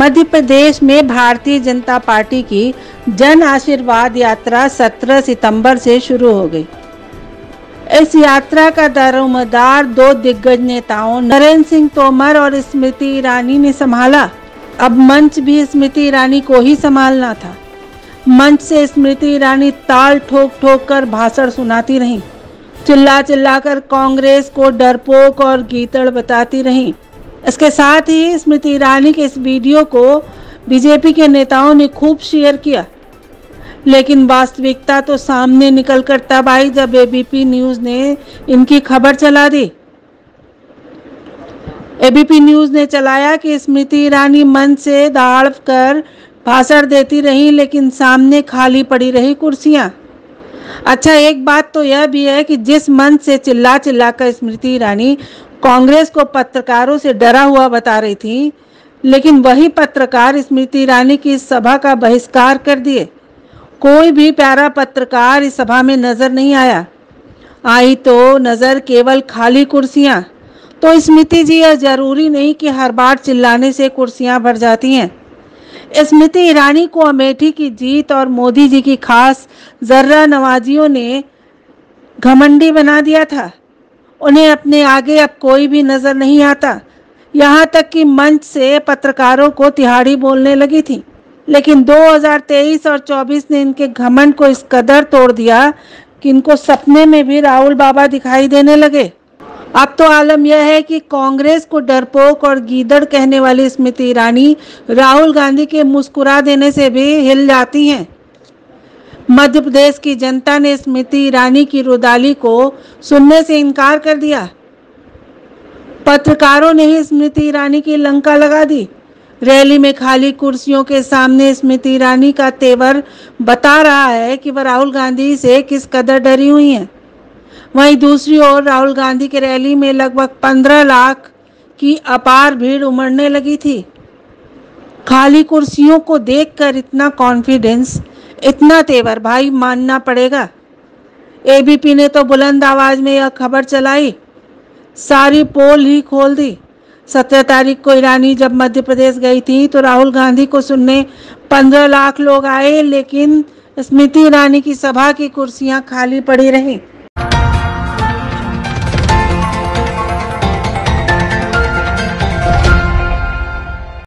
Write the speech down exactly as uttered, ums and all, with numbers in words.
मध्य प्रदेश में भारतीय जनता पार्टी की जन आशीर्वाद यात्रा सत्रह सितंबर से शुरू हो गई। इस यात्रा का दारोमदार दो दिग्गज नेताओं नरेंद्र सिंह तोमर और स्मृति ईरानी ने संभाला। अब मंच भी स्मृति ईरानी को ही संभालना था। मंच से स्मृति ईरानी ताल ठोक ठोक कर भाषण सुनाती रहीं, चिल्ला चिल्ला कर कांग्रेस को डरपोक और गीतड़ बताती रहीं। इसके साथ ही स्मृति ईरानी के इस वीडियो को बीजेपी के नेताओं ने खूब शेयर किया, लेकिन वास्तविकता तो सामने निकल कर तब आई जब एबीपी न्यूज ने इनकी खबर चला दी। एबीपी न्यूज ने चलाया कि स्मृति ईरानी मन से दहाड़ कर भाषण देती रही, लेकिन सामने खाली पड़ी रही कुर्सियां। अच्छा, एक बात तो यह भी है कि जिस मंच से चिल्ला चिल्ला कर स्मृति ईरानी कांग्रेस को पत्रकारों से डरा हुआ बता रही थी, लेकिन वही पत्रकार स्मृति ईरानी की इस सभा का बहिष्कार कर दिए। कोई भी प्यारा पत्रकार इस सभा में नजर नहीं आया। आई तो नजर केवल खाली कुर्सियां। तो स्मृति जी, यह जरूरी नहीं कि हर बार चिल्लाने से कुर्सियां भर जाती हैं। स्मृति ईरानी को अमेठी की जीत और मोदी जी की खास जर्रा नवाजियों ने घमंडी बना दिया था। उन्हें अपने आगे अब कोई भी नजर नहीं आता। यहाँ तक कि मंच से पत्रकारों को तिहाड़ी बोलने लगी थी। लेकिन दो हज़ार तेईस और चौबीस ने इनके घमंड को इस कदर तोड़ दिया कि इनको सपने में भी राहुल बाबा दिखाई देने लगे। अब तो आलम यह है कि कांग्रेस को डरपोक और गीदड़ कहने वाली स्मृति ईरानी राहुल गांधी के मुस्कुरा देने से भी हिल जाती हैं। मध्य प्रदेश की जनता ने स्मृति ईरानी की रुदाली को सुनने से इनकार कर दिया। पत्रकारों ने ही स्मृति ईरानी की लंका लगा दी। रैली में खाली कुर्सियों के सामने स्मृति ईरानी का तेवर बता रहा है कि वह राहुल गांधी से किस कदर डरी हुई हैं। वहीं दूसरी ओर राहुल गांधी के रैली में लगभग पंद्रह लाख की अपार भीड़ उमड़ने लगी थी। खाली कुर्सियों को देखकर इतना कॉन्फिडेंस, इतना तेवर, भाई मानना पड़ेगा। एबीपी ने तो बुलंद आवाज में यह खबर चलाई, सारी पोल ही खोल दी। सत्रह तारीख को ईरानी जब मध्य प्रदेश गई थी तो राहुल गांधी को सुनने पंद्रह लाख लोग आए, लेकिन स्मृति ईरानी की सभा की कुर्सियां खाली पड़ी रहीं।